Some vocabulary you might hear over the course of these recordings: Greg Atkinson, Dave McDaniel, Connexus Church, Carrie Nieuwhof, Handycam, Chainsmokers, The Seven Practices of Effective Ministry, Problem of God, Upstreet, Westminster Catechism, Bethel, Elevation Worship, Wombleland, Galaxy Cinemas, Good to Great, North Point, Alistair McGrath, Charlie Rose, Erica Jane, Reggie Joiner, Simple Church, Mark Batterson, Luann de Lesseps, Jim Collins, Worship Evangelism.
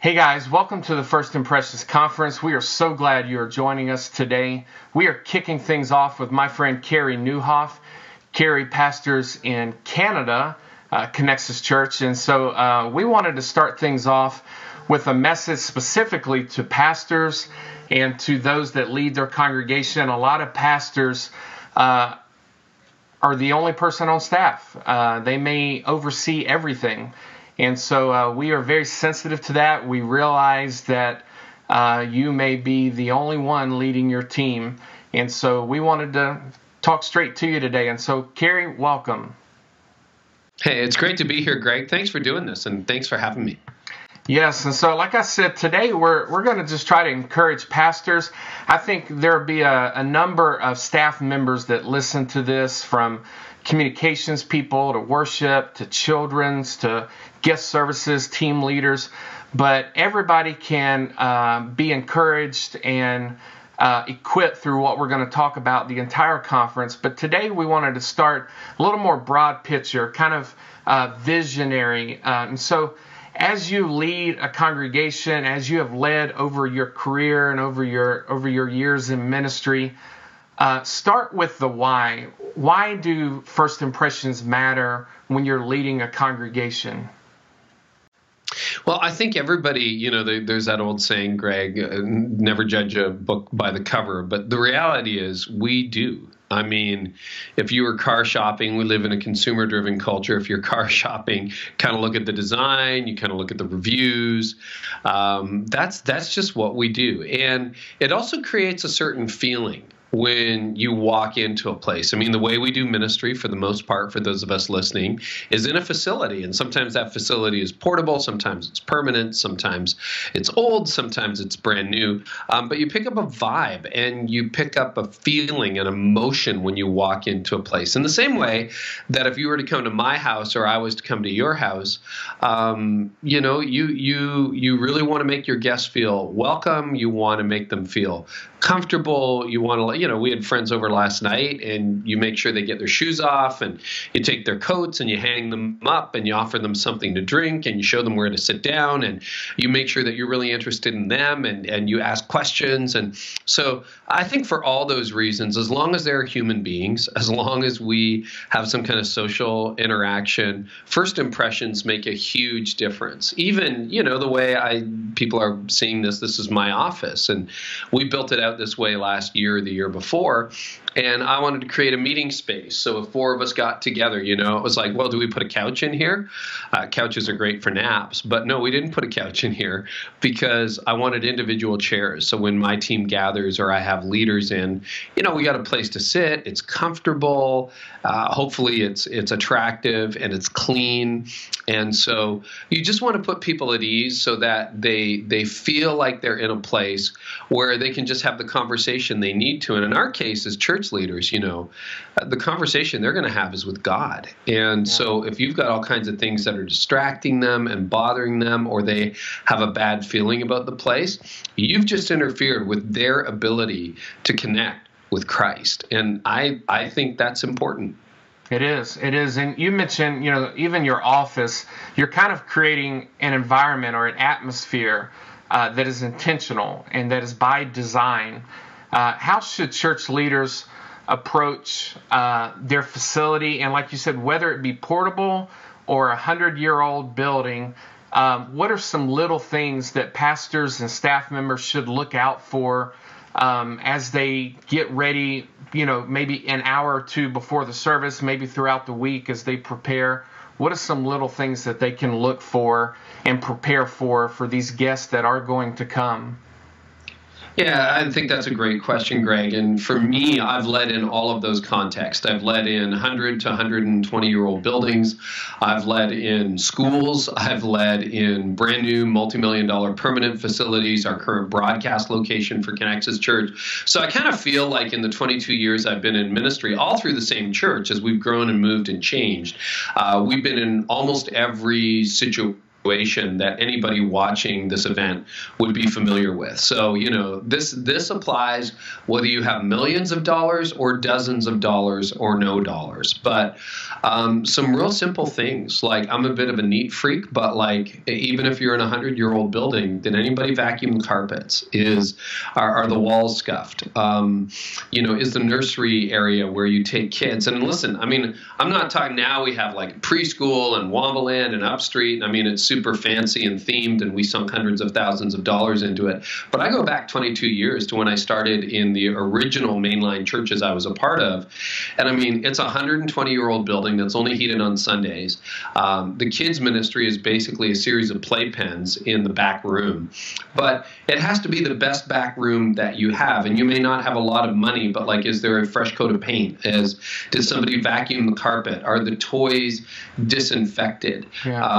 Hey guys, welcome to the First Impressions Conference. We are so glad you are joining us today. We are kicking things off with my friend Carrie Nieuwhof. Carrie pastors in Canada, Connexus Church, and so we wanted to start things off with a message specifically to pastors and to those that lead their congregation. A lot of pastors are the only person on staff. They may oversee everything. And so we are very sensitive to that. We realize that you may be the only one leading your team. And so we wanted to talk straight to you today. And so, Carrie, welcome. Hey, it's great to be here, Greg. Thanks for doing this, and thanks for having me. Yes, and so like I said, today we're going to just try to encourage pastors. I think there will be a number of staff members that listen to this, from communications people to worship to children's to guest services, team leaders. But everybody can be encouraged and equipped through what we're going to talk about the entire conference. But today we wanted to start a little more broad picture, kind of visionary. And so, as you lead a congregation, as you have led over your career and over your years in ministry, start with the why. Why do first impressions matter when you're leading a congregation? Well, I think everybody, you know, there's that old saying, Greg, never judge a book by the cover. But the reality is we do. I mean, if you were car shopping, we live in a consumer-driven culture. If you're car shopping, kind of look at the design, you kind of look at the reviews. That's just what we do. And it also creates a certain feeling when you walk into a place. I mean, the way we do ministry, for the most part, for those of us listening, is in a facility. And sometimes that facility is portable, sometimes it's permanent, sometimes it's old, sometimes it's brand new. But you pick up a vibe and you pick up a feeling, an emotion when you walk into a place. In the same way that if you were to come to my house or I was to come to your house, you know, you really want to make your guests feel welcome. You want to make them feel comfortable. You want to let, you know, we had friends over last night, and you make sure they get their shoes off, and you take their coats, and you hang them up, and you offer them something to drink, and you show them where to sit down, and you make sure that you're really interested in them, and you ask questions. And so I think for all those reasons, as long as they're human beings, as long as we have some kind of social interaction, first impressions make a huge difference. Even, you know, the way people are seeing this, this is my office, and we built it out this way last year, the year before, and I wanted to create a meeting space. So if four of us got together, you know, it was like, well, do we put a couch in here? Couches are great for naps, but no, we didn't put a couch in here because I wanted individual chairs. So when my team gathers or I have leaders in, you know, we got a place to sit. It's comfortable. Hopefully it's attractive and it's clean. And so you just want to put people at ease so that they feel like they're in a place where they can just have the conversation they need to. And in our case, as church leaders, you know, the conversation they're going to have is with God. And so if you've got all kinds of things that are distracting them and bothering them, or they have a bad feeling about the place, you've just interfered with their ability to connect with Christ. And I think that's important. It is. It is. And you mentioned, you know, even your office, you're kind of creating an environment or an atmosphere that is intentional and that is by design. How should church leaders approach their facility? And like you said, whether it be portable or a 100-year-old building, what are some little things that pastors and staff members should look out for as they get ready, you know, maybe an hour or two before the service, maybe throughout the week as they prepare? What are some little things that they can look for and prepare for these guests that are going to come? Yeah, I think that's a great question, Greg. And for me, I've led in all of those contexts. I've led in 100 to 120-year-old buildings. I've led in schools. I've led in brand new multi-million-dollar permanent facilities, our current broadcast location for Connexus Church. So I kind of feel like in the 22 years I've been in ministry, all through the same church, as we've grown and moved and changed, we've been in almost every situation situation that anybody watching this event would be familiar with. So, you know, this applies whether you have millions of dollars or dozens of dollars or no dollars. But some real simple things, like I'm a bit of a neat freak, but like even if you're in a 100-year-old building, did anybody vacuum carpets? Are the walls scuffed? You know, is the nursery area where you take kids? And listen, I mean, I'm not talking now we have like preschool and Wombleland and Upstreet. I mean, it's super fancy and themed, and we sunk hundreds of thousands of dollars into it. But I go back 22 years to when I started in the original mainline churches I was a part of. And I mean, it's a 120-year-old building that's only heated on Sundays. The kids ministry is basically a series of playpens in the back room. But it has to be the best back room that you have. And you may not have a lot of money, but like, is there a fresh coat of paint? Did somebody vacuum the carpet? Are the toys disinfected? Yeah.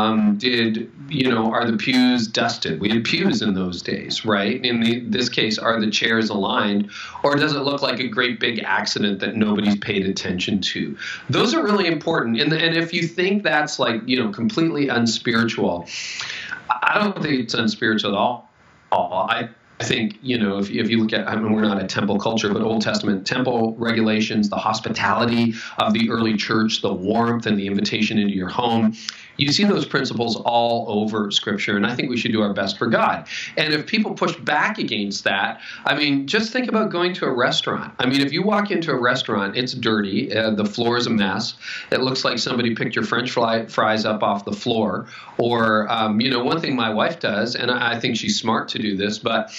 Are the pews dusted? We had pews in those days, right? In this case, are the chairs aligned? Or does it look like a great big accident that nobody's paid attention to? Those are really important. And if you think that's like, you know, completely unspiritual, I don't think it's unspiritual at all. I think, you know, if you look at, I mean, we're not a temple culture, but Old Testament temple regulations, the hospitality of the early church, the warmth and the invitation into your home, you see those principles all over Scripture, and I think we should do our best for God. And if people push back against that, I mean, just think about going to a restaurant. I mean, if you walk into a restaurant, it's dirty, the floor is a mess, it looks like somebody picked your French fries up off the floor, or, you know, one thing my wife does, and I think she's smart to do this, but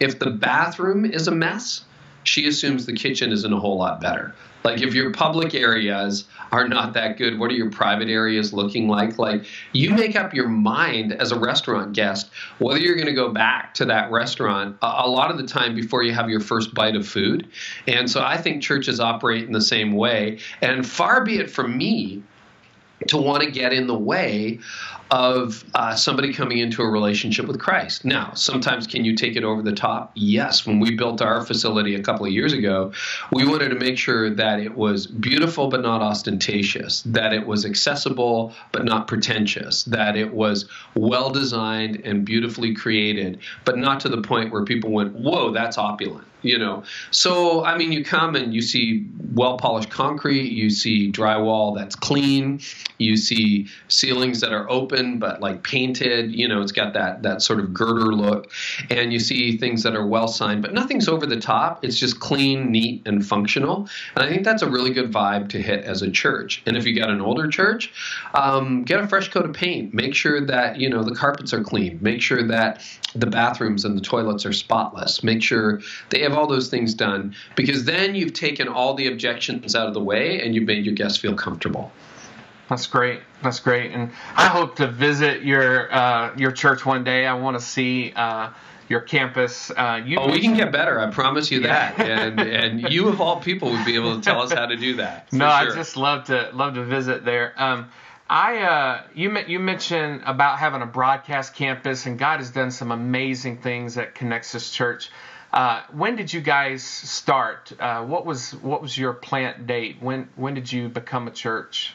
if the bathroom is a mess, she assumes the kitchen isn't a whole lot better. Like, if your public areas are not that good, what are your private areas looking like? Like, you make up your mind as a restaurant guest whether you're going to go back to that restaurant a lot of the time before you have your first bite of food. And so I think churches operate in the same way. And far be it from me to want to get in the way of somebody coming into a relationship with Christ. Now, sometimes can you take it over the top? Yes. When we built our facility a couple of years ago, we wanted to make sure that it was beautiful but not ostentatious, that it was accessible but not pretentious, that it was well-designed and beautifully created, but not to the point where people went, whoa, that's opulent. You know, so, I mean, you come and you see well-polished concrete, you see drywall that's clean, you see ceilings that are open but like painted, you know, it's got that sort of girder look, and you see things that are well-signed, but nothing's over the top. It's just clean, neat, and functional, and I think that's a really good vibe to hit as a church. And if you got an older church, get a fresh coat of paint. Make sure that, you know, the carpets are clean. Make sure that the bathrooms and the toilets are spotless. Make sure they have all those things done, because then you've taken all the objections out of the way and you've made your guests feel comfortable. That's great. That's great. And I hope to visit your church one day. I want to see your campus. We can get better. I promise you that. And you of all people would be able to tell us how to do that. No, sure. I just love to visit there. You mentioned about having a broadcast campus, and God has done some amazing things at Connexus Church. When did you guys start? What was your plant date? When did you become a church?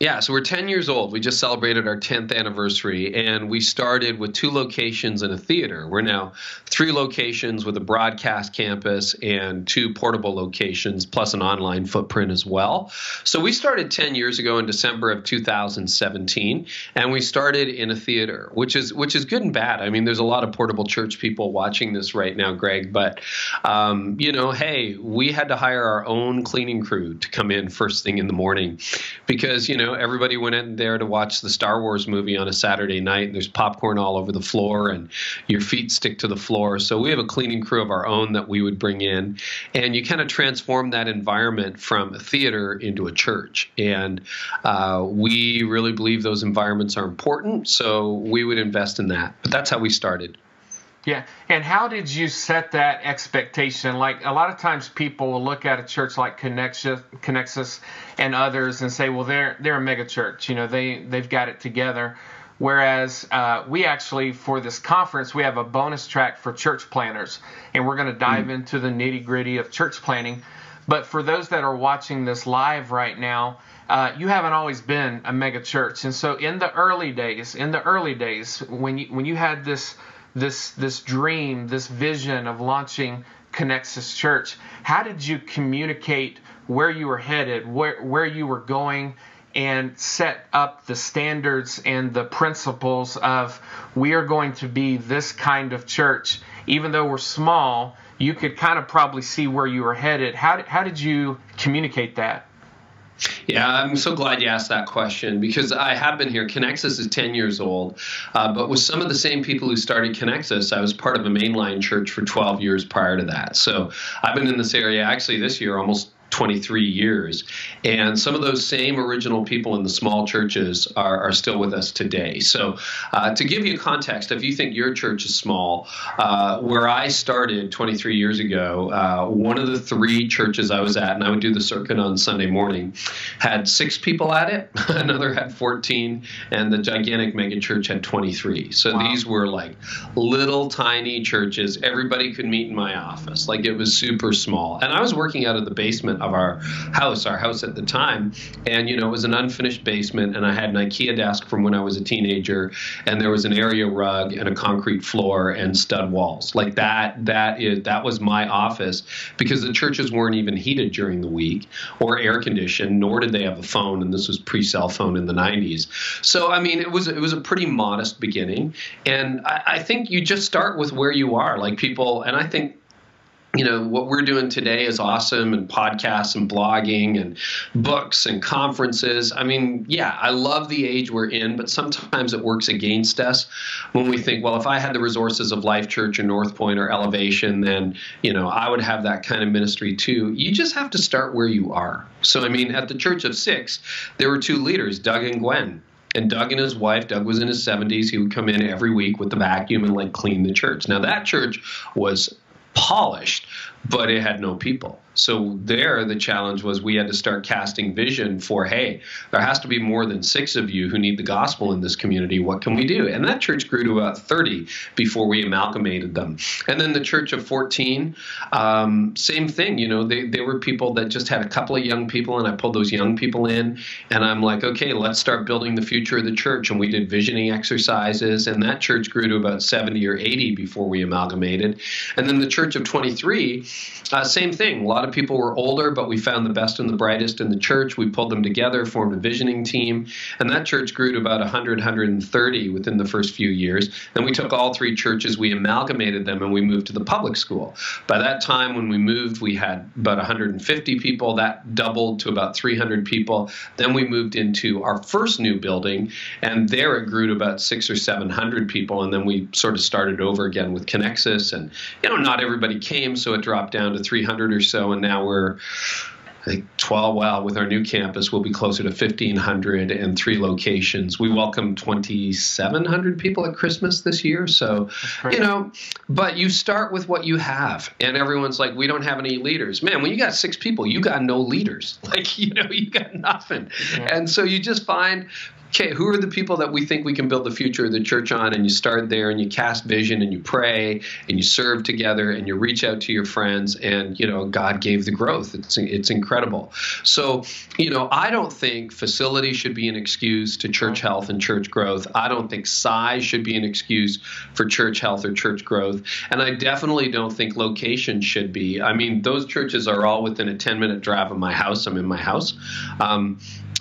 Yeah, so we're 10 years old. We just celebrated our 10th anniversary, and we started with 2 locations and a theater. We're now 3 locations with a broadcast campus and 2 portable locations, plus an online footprint as well. So we started 10 years ago in December of 2017, and we started in a theater, which is good and bad. I mean, there's a lot of portable church people watching this right now, Greg, but, you know, hey, we had to hire our own cleaning crew to come in first thing in the morning because, you know, everybody went in there to watch the Star Wars movie on a Saturday night, and there's popcorn all over the floor, and your feet stick to the floor. So we have a cleaning crew of our own that we would bring in, and you kind of transform that environment from a theater into a church. And we really believe those environments are important, so we would invest in that. But that's how we started. Yeah, and how did you set that expectation? Like, a lot of times people will look at a church like Connexus and others and say, well, they're a mega church. You know, they've got it together. Whereas we actually, for this conference, we have a bonus track for church planners, and we're going to dive into the nitty-gritty of church planning. But for those that are watching this live right now, you haven't always been a mega church. And so in the early days, when you had this dream, this vision of launching Connexus Church, how did you communicate where you were headed, where you were going, and set up the standards and the principles of, we are going to be this kind of church? Even though we're small, you could kind of probably see where you were headed. How did you communicate that? Yeah, I'm so glad you asked that question, because I have been here. Connexus is 10 years old, but with some of the same people who started Connexus, I was part of a mainline church for 12 years prior to that. So I've been in this area actually this year almost 23 years, and some of those same original people in the small churches are still with us today. So to give you context, if you think your church is small, where I started 23 years ago, one of the three churches I was at, and I would do the circuit on Sunday morning, had 6 people at it, another had 14, and the gigantic mega church had 23. So wow. These were like little tiny churches. Everybody could meet in my office. Like, it was super small. And I was working out of the basement of our house at the time. And, you know, it was an unfinished basement, and I had an IKEA desk from when I was a teenager, and there was an area rug and a concrete floor and stud walls. Like, that was my office, because the churches weren't even heated during the week or air conditioned, nor did they have a phone, and this was pre-cell phone in the 90s. So, I mean, it was a pretty modest beginning. And I think you just start with where you are. Like, people, and I think, you know, what we're doing today is awesome, and podcasts and blogging and books and conferences. I mean, yeah, I love the age we're in, but sometimes it works against us when we think, well, if I had the resources of Life Church or North Point or Elevation, then, you know, I would have that kind of ministry too. You just have to start where you are. So, I mean, at the Church of 6, there were 2 leaders, Doug and Gwen. And Doug and his wife, Doug was in his 70s. He would come in every week with the vacuum and, like, clean the church. Now, that church was polished, but it had no people. So there, the challenge was we had to start casting vision for, hey, there has to be more than 6 of you who need the gospel in this community. What can we do? And that church grew to about 30 before we amalgamated them. And then the church of 14, same thing. You know, they were people that just had a couple of young people, and I pulled those young people in, and I'm like, okay, let's start building the future of the church. And we did visioning exercises, and that church grew to about 70 or 80 before we amalgamated. And then the church of 23, same thing. A lot of people were older, but we found the best and the brightest in the church. We pulled them together, formed a visioning team, and that church grew to about 100, 130 within the first few years. Then we took all 3 churches, we amalgamated them, and we moved to the public school. By that time, when we moved, we had about 150 people. That doubled to about 300 people. Then we moved into our first new building, and there it grew to about 600 or 700 people, and then we sort of started over again with Connexus, and, you know, not everybody came, so it dropped down to 300 or so, and now we're, I think, 12. Well, with our new campus, we'll be closer to 1,500 and 3 locations. We welcomed 2,700 people at Christmas this year. So, you know, but you start with what you have, and everyone's like, we don't have any leaders. Man, when you got 6 people, you got no leaders. Like, you know, you got nothing. Yeah. And so you just find, okay, who are the people that we think we can build the future of the church on? And you start there, and you cast vision, and you pray, and you serve together, and you reach out to your friends, and, you know, God gave the growth. It's incredible. So, you know, I don't think facility should be an excuse to church health and church growth. I don't think size should be an excuse for church health or church growth. And I definitely don't think location should be. I mean, those churches are all within a 10-minute drive of my house. I'm in my house.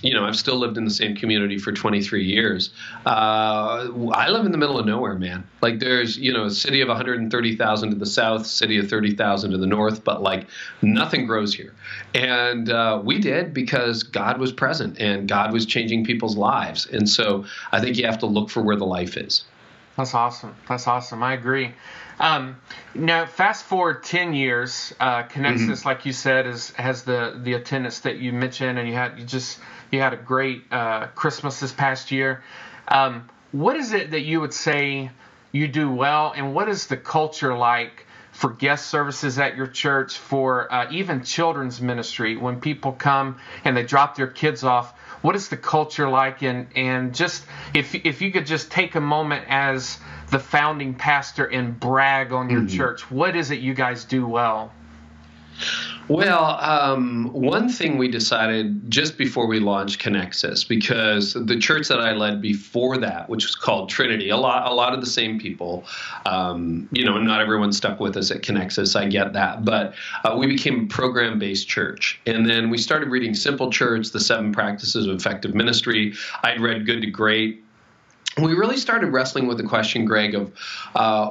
You know, I've still lived in the same community for 23 years. I live in the middle of nowhere, man. Like, there's, you know, a city of 130,000 to the south, city of 30,000 to the north, but, like, nothing grows here. And we did, because God was present and God was changing people's lives. And so I think you have to look for where the life is. That's awesome. That's awesome. I agree. Now, fast forward 10 years, Connexus, like you said, has the attendance that you mentioned, and you had a great Christmas this past year. What is it that you would say you do well, and what is the culture like for guest services at your church, for even children's ministry? When people come and they drop their kids off, what is the culture like? And just if you could just take a moment as the founding pastor and brag on your church, what is it you guys do well? Well, one thing we decided just before we launched Connexus, because the church that I led before that, which was called Trinity, a lot of the same people, you know, not everyone stuck with us at Connexus, I get that, but we became a program-based church. And then we started reading Simple Church, The Seven Practices of Effective Ministry. I'd read Good to Great. We really started wrestling with the question, Greg, of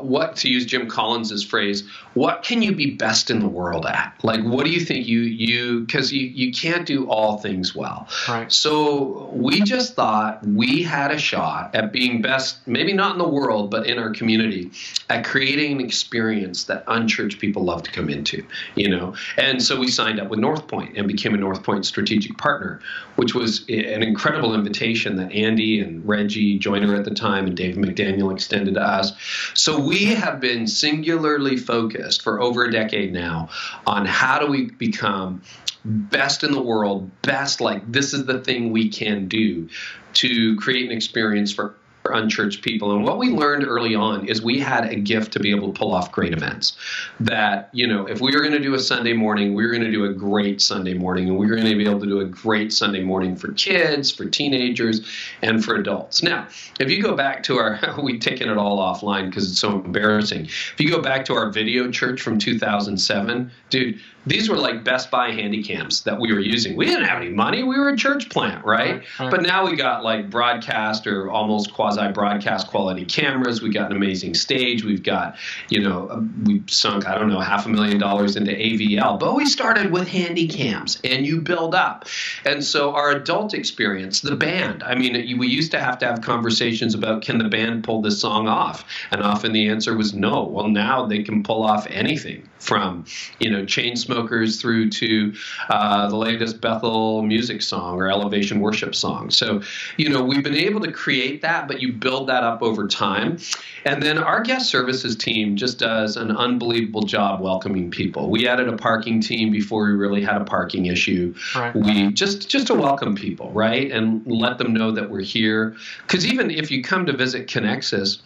what, to use Jim Collins' phrase, what can you be best in the world at? Like, what do you think you because you can't do all things well. Right. So we just thought we had a shot at being best, maybe not in the world, but in our community, at creating an experience that unchurched people love to come into, you know. And so we signed up with North Point and became a North Point strategic partner, which was an incredible invitation that Andy and Reggie Joiner at the time and Dave McDaniel extended to us. So we have been singularly focused for over a decade now on how do we become best in the world, best, like this is the thing we can do to create an experience for unchurched people. And what we learned early on is we had a gift to be able to pull off great events. That, you know, if we were going to do a Sunday morning, we were going to do a great Sunday morning, and we were going to be able to do a great Sunday morning for kids, for teenagers, and for adults. Now, if you go back to our, we've taken it all offline because it's so embarrassing. If you go back to our video church from 2007, dude, these were like Best Buy handycams that we were using. We didn't have any money. We were a church plant, right? Right. But now we got like broadcast or almost quasi-broadcast quality cameras. We got an amazing stage. We've got, you know, we sunk, I don't know, $500,000 into AVL. But we started with handycams, and you build up. And so our adult experience, the band, I mean, we used to have conversations about can the band pull this song off? And often the answer was no. Well, now they can pull off anything from, you know, Chainsmokers through to the latest Bethel music song or Elevation Worship song. So, you know, we've been able to create that, but you build that up over time. And then our guest services team just does an unbelievable job welcoming people. We added a parking team before we really had a parking issue. Right. We just to welcome people, right? And let them know that we're here. Because even if you come to visit Connexus,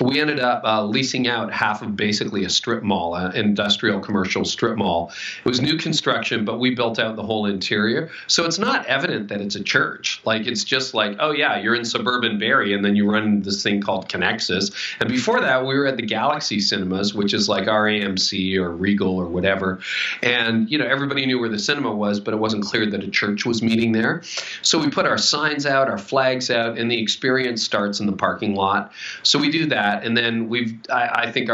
we ended up leasing out half of basically a strip mall, an industrial commercial strip mall. It was new construction, but we built out the whole interior. So it's not evident that it's a church. Like, it's just like, oh, yeah, you're in suburban Barrie, and then you run into this thing called Connexus. And before that, we were at the Galaxy Cinemas, which is like RAMC or Regal or whatever. And, you know, everybody knew where the cinema was, but it wasn't clear that a church was meeting there. So we put our signs out, our flags out, and the experience starts in the parking lot. So we do that. And then I think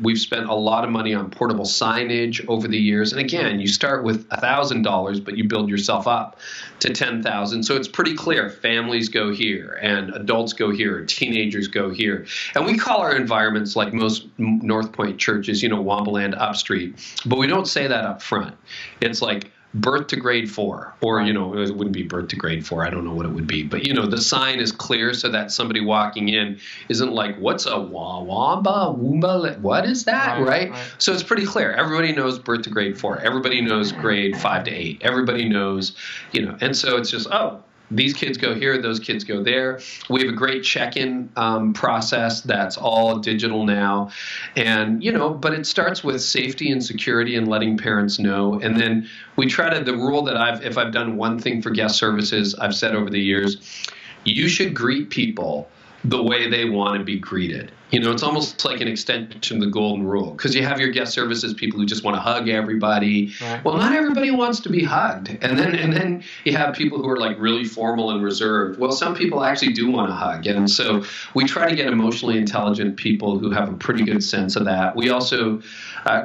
we've spent a lot of money on portable signage over the years. And again, you start with $1,000, but you build yourself up to $10,000. So it's pretty clear families go here and adults go here, teenagers go here. And we call our environments, like most North Point churches, you know, Wombleland, Upstreet, but we don't say that up front. It's like birth to grade 4, or, you know, it wouldn't be birth to grade 4. I don't know what it would be. But, you know, the sign is clear so that somebody walking in isn't like, what's a wamba, what is that, right? So it's pretty clear. Everybody knows birth to grade 4. Everybody knows grade 5 to 8. Everybody knows, you know, and so it's just, oh, these kids go here, those kids go there. We have a great check-in process that's all digital now. And, you know, but it starts with safety and security and letting parents know. And then we try to, the rule that if I've done one thing for guest services, I've said over the years, you should greet people the way they want to be greeted. You know, it's almost like an extension of the golden rule, because you have your guest services people who just want to hug everybody. Right. Well, not everybody wants to be hugged. And then you have people who are like really formal and reserved. Well, some people actually do want to hug. And so we try to get emotionally intelligent people who have a pretty good sense of that. We also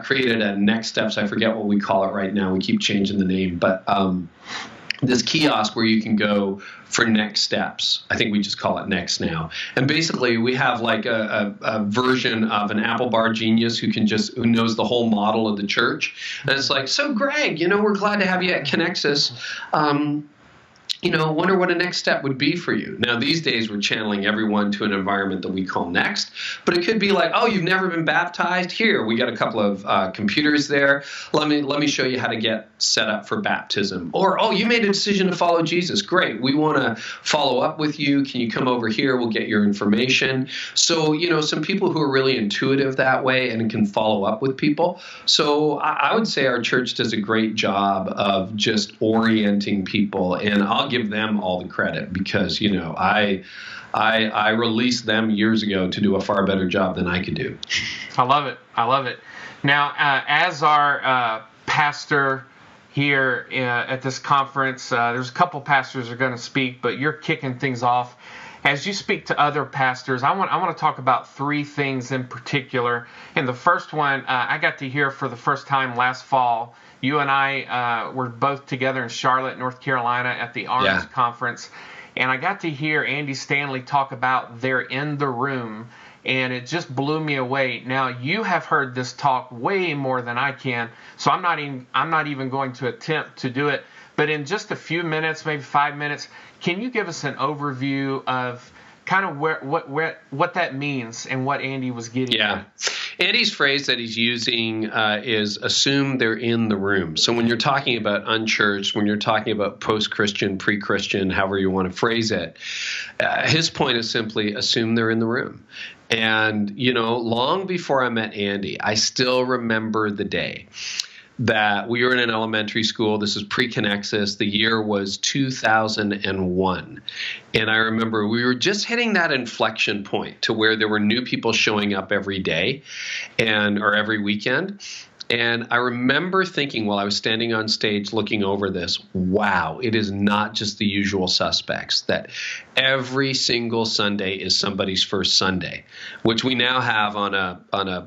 created a Next Steps. I forget what we call it right now. We keep changing the name, but this kiosk where you can go for next steps. I think we just call it Next now. And basically we have like a version of an Apple Bar genius who knows the whole model of the church. And it's like, so Greg, you know, we're glad to have you at Connexus. you know, wonder what a next step would be for you. Now, these days we're channeling everyone to an environment that we call Next, but it could be like, oh, you've never been baptized? Here, we got a couple of computers there. Let me show you how to get set up for baptism. Or, oh, you made a decision to follow Jesus. Great. We want to follow up with you. Can you come over here? We'll get your information. So, you know, some people who are really intuitive that way and can follow up with people. So I would say our church does a great job of just orienting people, and I'll give them all the credit because, you know, I released them years ago to do a far better job than I could do. I love it. I love it. Now, as our pastor here at this conference, there's a couple pastors are going to speak, but you're kicking things off. As you speak to other pastors, I want to talk about three things in particular. And the first one, I got to hear for the first time last fall. You and I were both together in Charlotte, North Carolina at the Arms Conference, and I got to hear Andy Stanley talk about They're in the Room, and it just blew me away. Now, you have heard this talk way more than I can, so I'm not even going to attempt to do it. But in just a few minutes, maybe 5 minutes, can you give us an overview of kind of what that means and what Andy was getting at? Andy's phrase that he's using is assume they're in the room. So when you're talking about unchurched, when you're talking about post-Christian, pre-Christian, however you want to phrase it, his point is simply assume they're in the room. And, you know, long before I met Andy, I still remember the day that we were in an elementary school. This is pre-Connexus. The year was 2001. And I remember we were just hitting that inflection point to where there were new people showing up every day or every weekend. And I remember thinking while I was standing on stage looking over this, wow, it is not just the usual suspects, that every single Sunday is somebody's first Sunday, which we now have on a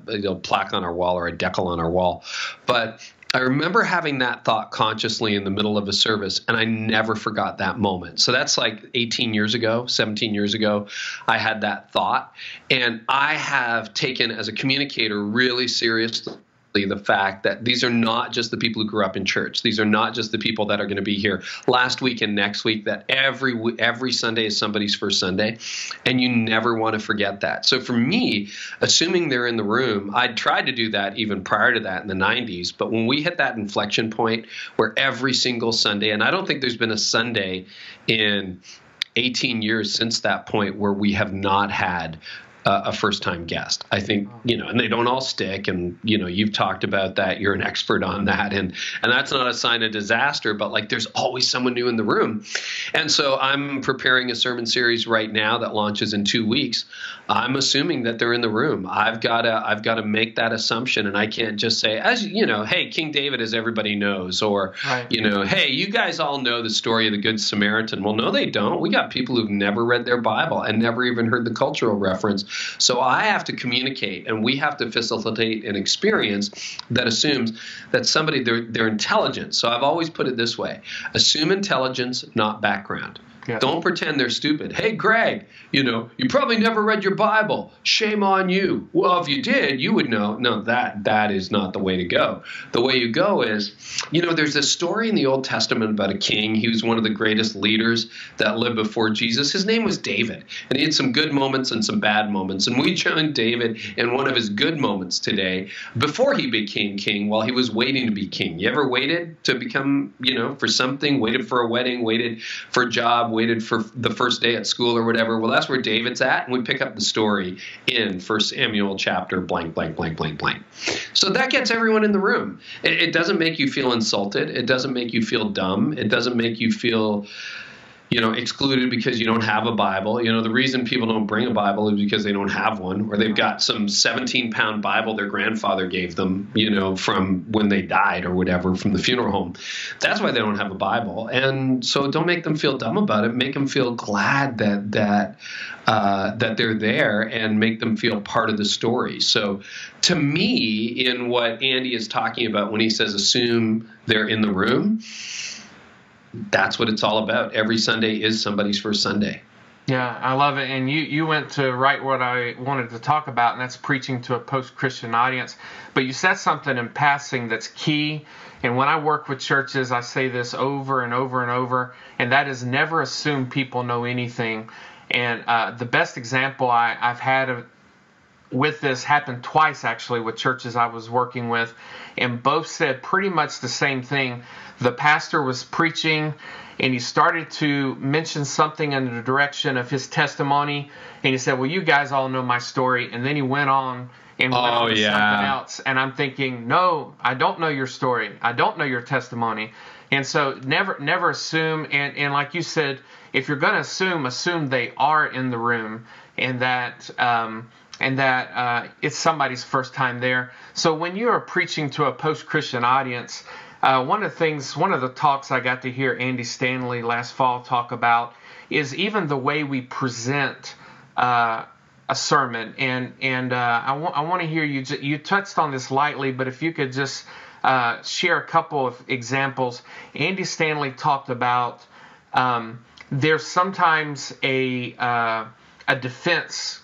you know, plaque on our wall or a decal on our wall. But I remember having that thought consciously in the middle of a service, and I never forgot that moment. So that's like 18 years ago, 17 years ago, I had that thought. And I have taken, as a communicator, really seriously the fact that these are not just the people who grew up in church. These are not just the people that are going to be here last week and next week, that every Sunday is somebody's first Sunday, and you never want to forget that. So for me, assuming they're in the room, I tried to do that even prior to that in the 90s, but when we hit that inflection point where every single Sunday, and I don't think there's been a Sunday in 18 years since that point where we have not had a first-time guest. I think, you know, and they don't all stick, and, you know, you've talked about that. You're an expert on that, and that's not a sign of disaster, but, like, there's always someone new in the room. And so I'm preparing a sermon series right now that launches in 2 weeks. I'm assuming that they're in the room. I've got to make that assumption, and I can't just say, as you know, hey, King David, as everybody knows, or, you know, hey, you guys all know the story of the Good Samaritan. Well, no, they don't. We got people who've never read their Bible and never even heard the cultural reference. So I have to communicate, and we have to facilitate an experience that assumes that somebody, they're intelligent. So I've always put it this way: assume intelligence, not background. Yeah. Don't pretend they're stupid. Hey, Greg, you know, you probably never read your Bible. Shame on you. Well, if you did, you would know. No, that is not the way to go. The way you go is, you know, there's this story in the Old Testament about a king. He was one of the greatest leaders that lived before Jesus. His name was David, and he had some good moments and some bad moments. And we joined David in one of his good moments today before he became king, while he was waiting to be king. You ever waited to become, you know, for something, waited for a wedding, waited for a job, waited for the first day at school or whatever? Well, that's where David's at, and we pick up the story in First Samuel chapter blank, blank, blank, blank, blank. So that gets everyone in the room. It doesn't make you feel insulted. It doesn't make you feel dumb. It doesn't make you feel, you know, excluded because you don't have a Bible. You know, the reason people don't bring a Bible is because they don't have one, or they've got some 17-pound Bible their grandfather gave them, you know, from when they died or whatever, from the funeral home. That's why they don't have a Bible. And so don't make them feel dumb about it. Make them feel glad that they're there, and make them feel part of the story. So to me, in what Andy is talking about when he says assume they're in the room, that's what it's all about. Every Sunday is somebody's first Sunday. Yeah, I love it. And you went to right what I wanted to talk about, and that's preaching to a post-Christian audience. But you said something in passing that's key. And when I work with churches, I say this over and over and over, and that is never assume people know anything. And the best example I've had of with this happened twice, actually, with churches I was working with, and both said pretty much the same thing. The pastor was preaching, and he started to mention something in the direction of his testimony, and he said, well, you guys all know my story, and then he went on and went on to something else. And I'm thinking, no, I don't know your story. I don't know your testimony. And so never assume, and like you said, if you're going to assume they are in the room, and that it's somebody's first time there. So when you are preaching to a post-Christian audience, one of the talks I got to hear Andy Stanley last fall talk about is even the way we present a sermon. I want to hear you touched on this lightly, but if you could just share a couple of examples. Andy Stanley talked about there's sometimes a defense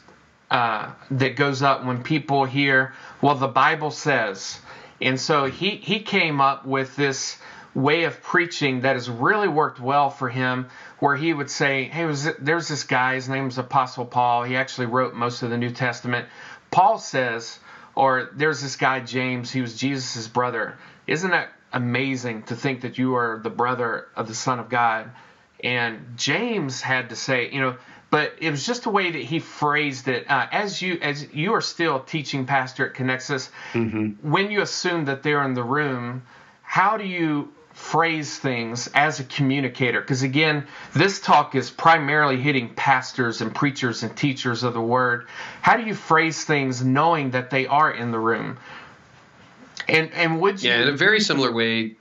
that goes up when people hear, well, the Bible says. And so he came up with this way of preaching that has really worked well for him, where he would say, hey, there's this guy, his name was Apostle Paul. He actually wrote most of the New Testament. Paul says, or there's this guy, James, he was Jesus' brother. Isn't that amazing to think that you are the brother of the Son of God? And James had to say, but it was just the way that he phrased it. As you are still a teaching pastor at Connexus, mm-hmm. when you assume that they're in the room, how do you phrase things as a communicator? Because, again, this talk is primarily hitting pastors and preachers and teachers of the word. How do you phrase things knowing that they are in the room? And would you... Yeah, in a very similar way...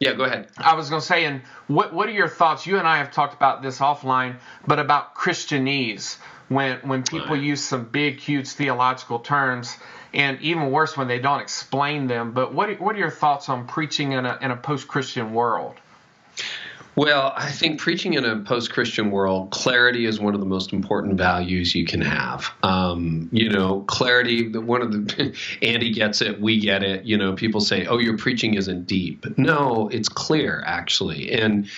Yeah, go ahead. I was going to say, and what are your thoughts? You and I have talked about this offline, but about Christianese, when people use some big, huge theological terms, and even worse when they don't explain them. But what are your thoughts on preaching in a post-Christian world? Well, I think preaching in a post-Christian world, clarity is one of the most important values you can have. Clarity, Andy gets it, we get it. People say, oh, your preaching isn't deep. No, it's clear, actually. And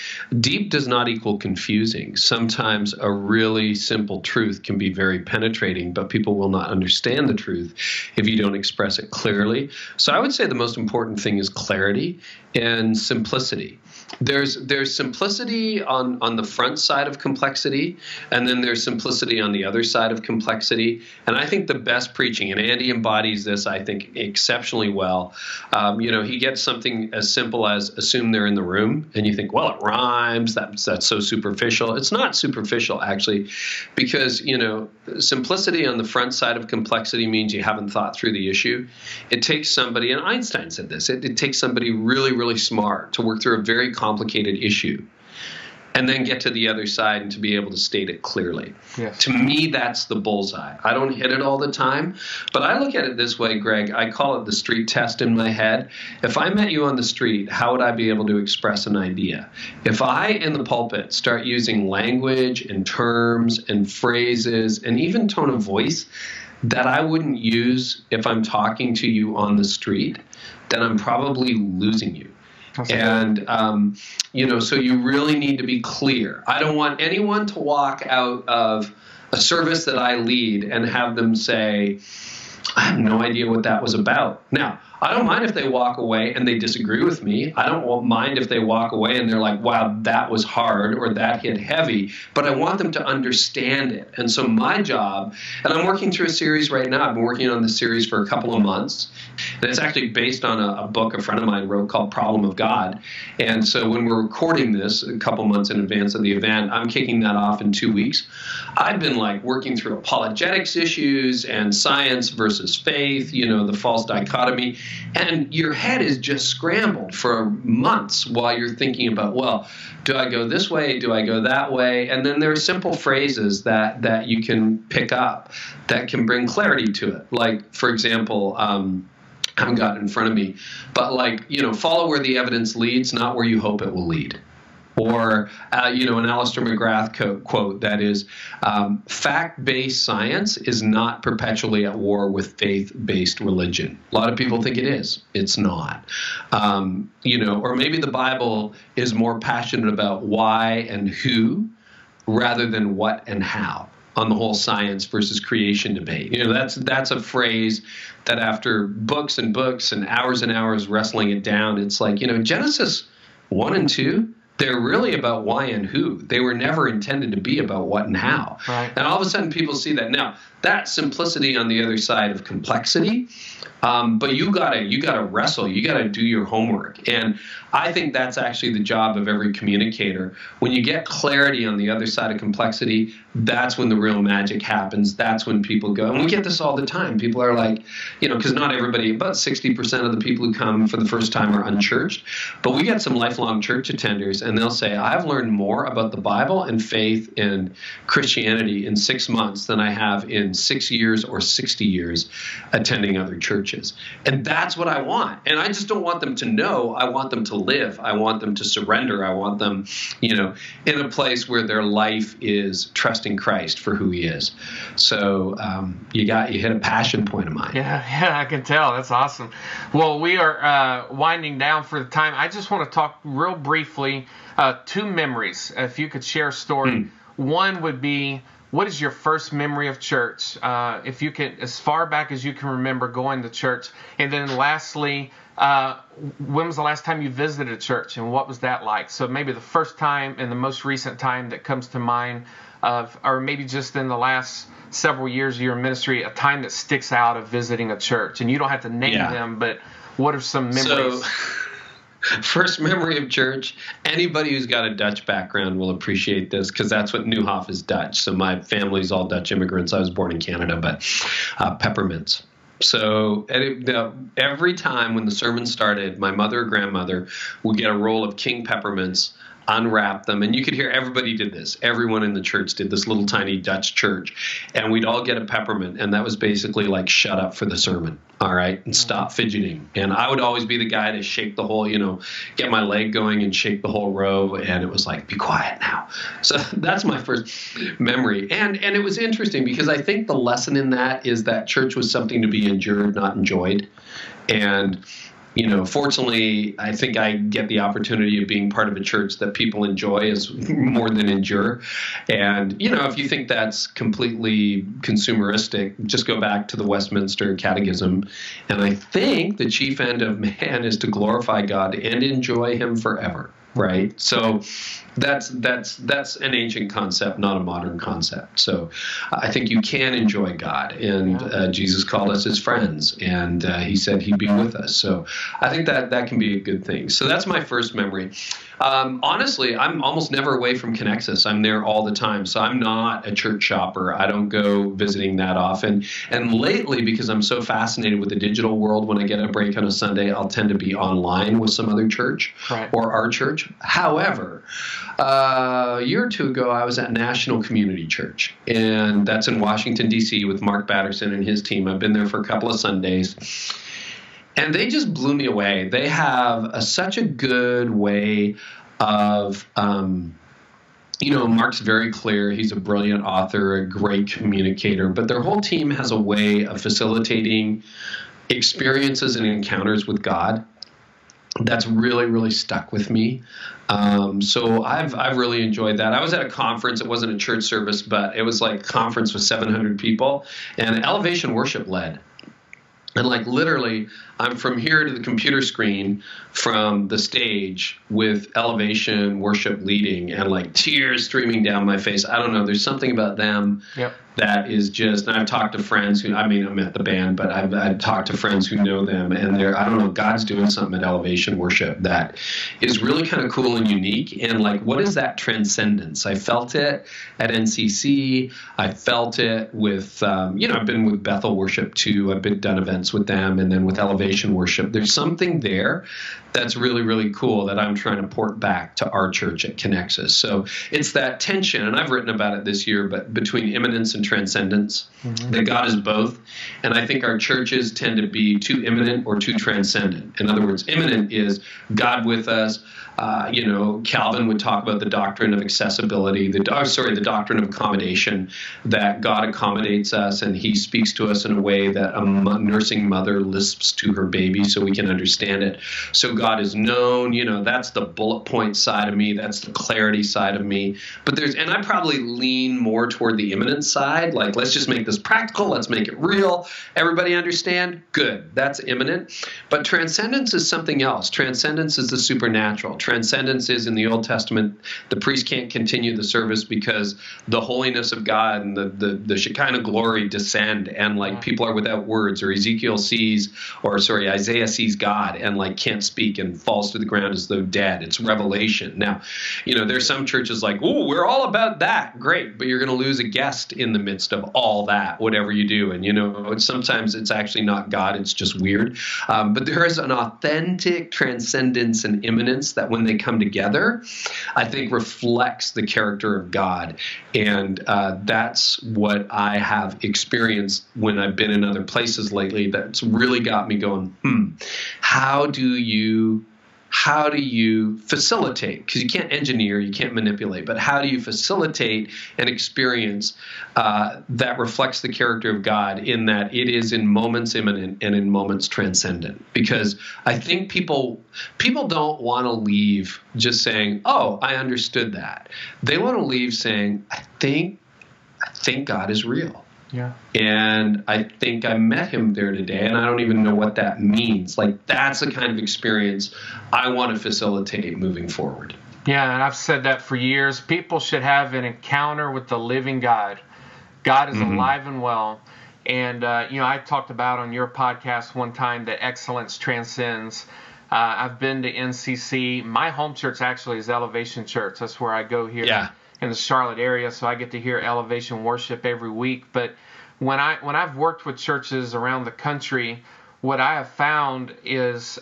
deep does not equal confusing. Sometimes a really simple truth can be very penetrating, but people will not understand the truth if you don't express it clearly. So I would say the most important thing is clarity and simplicity. There's simplicity on the front side of complexity, and then there's simplicity on the other side of complexity. And I think the best preaching, and Andy embodies this, I think, exceptionally well. He gets something as simple as assume they're in the room, and you think, well, it rhymes. That's so superficial. It's not superficial, actually, because, simplicity on the front side of complexity means you haven't thought through the issue. It takes somebody, and Einstein said this, it takes somebody really, really smart to work through a very complicated issue and then get to the other side and to be able to state it clearly. Yes. To me, that's the bullseye. I don't hit it all the time, but I look at it this way, Greg. I call it the street test in my head. If I met you on the street, how would I be able to express an idea? If I, in the pulpit, start using language and terms and phrases and even tone of voice that I wouldn't use if I'm talking to you on the street, then I'm probably losing you. And, so you really need to be clear. I don't want anyone to walk out of a service that I lead and have them say, I have no idea what that was about. Now, I don't mind if they walk away and they disagree with me. I don't mind if they walk away and they're like, wow, that was hard or that hit heavy, but I want them to understand it. And so my job, and I'm working through a series right now. I've been working on this series for a couple of months, and it's actually based on a book a friend of mine wrote called Problem of God. And so when we're recording this a couple months in advance of the event, I'm kicking that off in 2 weeks. I've been working through apologetics issues and science versus faith, the false dichotomy. And your head is just scrambled for months while you're thinking about, well, do I go this way? Do I go that way? And then there are simple phrases that you can pick up that can bring clarity to it. Like, for example, I haven't got it in front of me, but follow where the evidence leads, not where you hope it will lead. Or, an Alistair McGrath quote that is, fact-based science is not perpetually at war with faith-based religion. A lot of people think it is. It's not. Or maybe the Bible is more passionate about why and who rather than what and how on the whole science versus creation debate. That's a phrase that after books and books and hours wrestling it down, it's like, Genesis 1 and 2, they're really about why and who. They were never intended to be about what and how. Right. And all of a sudden people see that. Now, that simplicity on the other side of complexity, but you gotta wrestle. You gotta do your homework. And I think that's actually the job of every communicator. When you get clarity on the other side of complexity, that's when the real magic happens. That's when people go. And we get this all the time. People are like, because not everybody, about 60% of the people who come for the first time are unchurched. But we get some lifelong church attenders, and they'll say, I've learned more about the Bible and faith and Christianity in 6 months than I have in 6 years or 60 years attending other churches. And that's what I want. And I just don't want them to know. I want them to live. I want them to surrender. I want them, in a place where their life is trusting Christ for who he is. So you hit a passion point of mine. Yeah, I can tell. That's awesome. Well, we are winding down for the time. I just want to talk real briefly two memories. If you could share a story. One would be, what is your first memory of church? If you could, as far back as you can remember going to church. And then lastly, when was the last time you visited a church and what was that like? So maybe the first time and the most recent time that comes to mind, or maybe just in the last several years of your ministry, a time that sticks out of visiting a church. And you don't have to name them, but what are some memories? First memory of church, anybody who's got a Dutch background will appreciate this because that's what Nieuwhof is Dutch. So my family's all Dutch immigrants. I was born in Canada, but peppermints. So every time when the sermon started, my mother or grandmother would get a roll of king peppermints, unwrap them, and you could hear everybody did this. Everyone in the church did this little tiny Dutch church, and we'd all get a peppermint, and that was basically like shut up for the sermon, all right, and stop fidgeting. And I would always be the guy to shake the whole, get my leg going and shake the whole row, and it was like, be quiet now. So that's my first memory. And it was interesting because I think the lesson in that is that church was something to be endured, not enjoyed. And fortunately, I think I get the opportunity of being part of a church that people enjoy is more than endure. And, if you think that's completely consumeristic, just go back to the Westminster Catechism. And I think the chief end of man is to glorify God and enjoy him forever. Right. So that's an ancient concept, not a modern concept. So I think you can enjoy God, and Jesus called us his friends, and he said he'd be with us. So I think that can be a good thing. So that's my first memory. Honestly, I'm almost never away from Connexus. I'm there all the time. So I'm not a church shopper. I don't go visiting that often. And lately, because I'm so fascinated with the digital world, when I get a break on a Sunday, I'll tend to be online with some other church or our church. However, a year or two ago, I was at National Community Church, and that's in Washington, D.C. with Mark Batterson and his team. I've been there for a couple of Sundays, and they just blew me away. They have such a good way of Mark's very clear. He's a brilliant author, a great communicator, but their whole team has a way of facilitating experiences and encounters with God that's really, really stuck with me. So I've really enjoyed that. I was at a conference. It wasn't a church service, but it was like a conference with 700 people, and Elevation Worship led. And like literally, I'm from here to the computer screen from the stage with Elevation Worship leading, and like tears streaming down my face. I don't know. There's something about them that is just, and I've talked to friends who, I'm at the band, but I've talked to friends who know them, and God's doing something at Elevation Worship that is really kind of cool and unique. And like, what is that transcendence? I felt it at NCC. I felt it with, I've been with Bethel Worship too. I've done events with them, and then with Elevation Elevation Worship. There's something there that's really, really cool that I'm trying to port back to our church at Connexus. So it's that tension, and I've written about it this year, but between imminence and transcendence, mm-hmm. that God is both. And I think our churches tend to be too imminent or too transcendent. In other words, imminent is God with us. Calvin would talk about the doctrine of accessibility, the doctrine of accommodation, that God accommodates us and he speaks to us in a way that a nursing mother lisps to her baby so we can understand it. So God is known, that's the bullet point side of me, that's the clarity side of me. But and I probably lean more toward the imminent side, like let's just make this practical, let's make it real, everybody understand, good, that's imminent. But transcendence is something else. Transcendence is the supernatural. Transcendence is, in the Old Testament, the priest can't continue the service because the holiness of God and the Shekinah glory descend, and like people are without words, or Isaiah sees God and like can't speak and falls to the ground as though dead. It's revelation. Now, there's some churches like, oh, we're all about that. Great. But you're going to lose a guest in the midst of all that, whatever you do. And, sometimes it's actually not God. It's just weird. But there is an authentic transcendence and imminence that when they come together, I think reflects the character of God. And that's what I have experienced when I've been in other places lately. That's really got me going, how do you facilitate? Because you can't engineer, you can't manipulate, but how do you facilitate an experience that reflects the character of God, in that it is in moments imminent and in moments transcendent? Because I think people don't want to leave just saying, oh, I understood that. They want to leave saying, I think God is real. Yeah. And I think I met him there today, and I don't even know what that means. Like, that's the kind of experience I want to facilitate moving forward. Yeah, and I've said that for years. People should have an encounter with the living God. God is mm-hmm. alive and well. And, I talked about on your podcast one time that excellence transcends. I've been to NCC. My home church actually is Elevation Church. That's where I go here. Yeah. In the Charlotte area, so I get to hear Elevation Worship every week. But when I've worked with churches around the country, what I have found is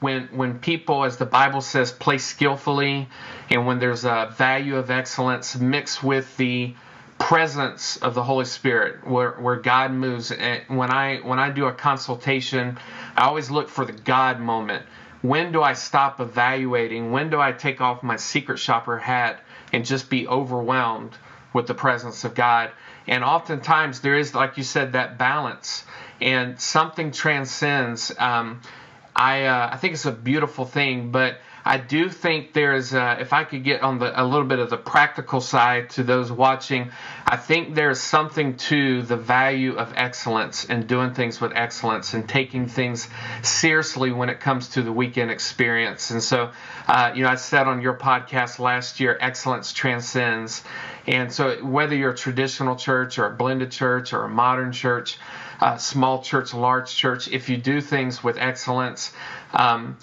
when people, as the Bible says, play skillfully, and when there's a value of excellence mixed with the presence of the Holy Spirit, where God moves. And when I do a consultation, I always look for the God moment. When do I stop evaluating? When do I take off my secret shopper hat and just be overwhelmed with the presence of God? And oftentimes there is, like you said, that balance, and something transcends. I think it's a beautiful thing, but I do think there is, if I could get on a little bit of the practical side to those watching, I think there's something to the value of excellence and doing things with excellence and taking things seriously when it comes to the weekend experience. And so, I said on your podcast last year, excellence transcends. And so whether you're a traditional church or a blended church or a modern church, small church, large church, if you do things with excellence, I'm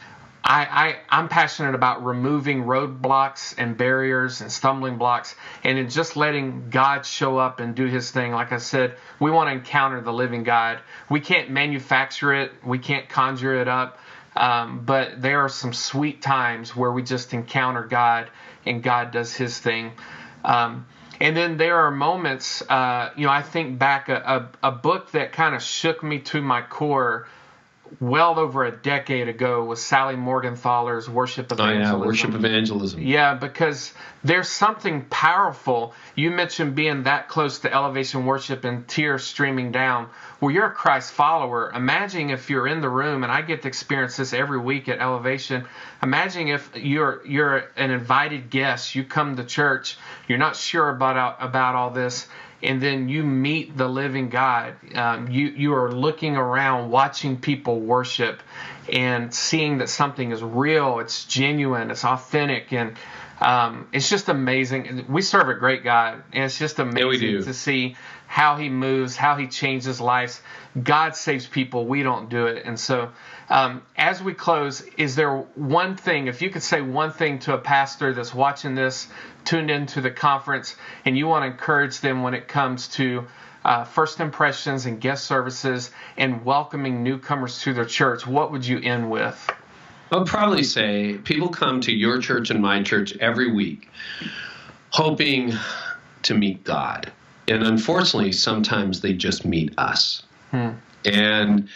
passionate about removing roadblocks and barriers and stumbling blocks, and in just letting God show up and do his thing. Like I said, we want to encounter the living God. We can't manufacture it. We can't conjure it up. But there are some sweet times where we just encounter God and God does his thing. And then there are moments, I think back, a book that kind of shook me to my core well over a decade ago was Sally Morgenthaler's Worship Evangelism. Oh, yeah, Worship Evangelism. Yeah, because there's something powerful. You mentioned being that close to Elevation Worship and tears streaming down. Well, you're a Christ follower. Imagine if you're in the room, and I get to experience this every week at Elevation. Imagine if you're an invited guest. You come to church. You're not sure about all this. And then you meet the living God. You are looking around, watching people worship, and seeing that something is real, it's genuine, it's authentic, and it's just amazing. We serve a great God, and it's just amazing to see how he moves, how he changes lives. God saves people. We don't do it. And so as we close, is there one thing, if you could say one thing to a pastor that's watching this, tuned into the conference, and you want to encourage them when it comes to First Impressions and guest services and welcoming newcomers to their church, what would you end with? I would probably say people come to your church and my church every week hoping to meet God. And unfortunately, sometimes they just meet us. And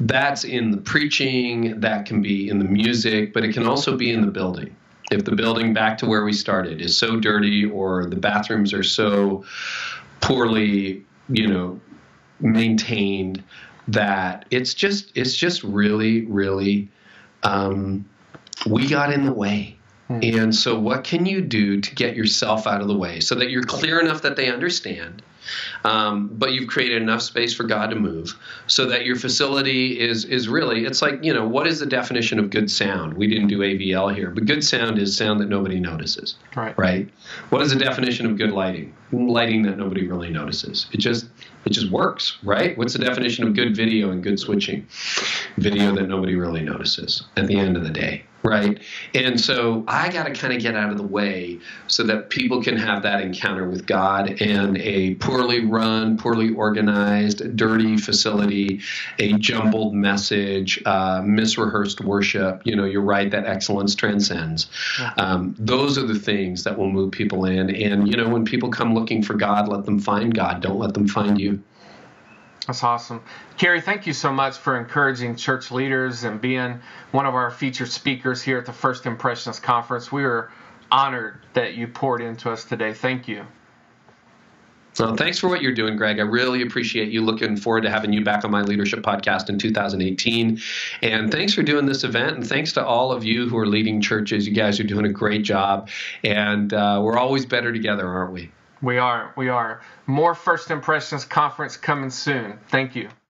that's in the preaching, that can be in the music, but it can also be in the building. If the building, back to where we started, is so dirty or the bathrooms are so poorly, maintained, that it's just really, really, we got in the way. And so what can you do to get yourself out of the way so that you're clear enough that they understand, but you've created enough space for God to move so that your facility is really, it's like, what is the definition of good sound? We didn't do AVL here, but good sound is sound that nobody notices, right? What is the definition of good lighting? Lighting that nobody really notices. It just works, right? What's the definition of good video and good switching? Video that nobody really notices at the end of the day, right? And so I got to kind of get out of the way so that people can have that encounter with God in a poorly run, poorly organized, dirty facility, a jumbled message, misrehearsed worship. You're right, that excellence transcends. Those are the things that will move people in. And, when people come looking for God, let them find God. Don't let them find you. That's awesome. Carrie, thank you so much for encouraging church leaders and being one of our featured speakers here at the First Impressions Conference. We are honored that you poured into us today. Thank you. Well, thanks for what you're doing, Greg. I really appreciate you. Looking forward to having you back on my leadership podcast in 2018. And thanks for doing this event. And thanks to all of you who are leading churches. You guys are doing a great job. And we're always better together, aren't we? We are. More First Impressions Conference coming soon. Thank you.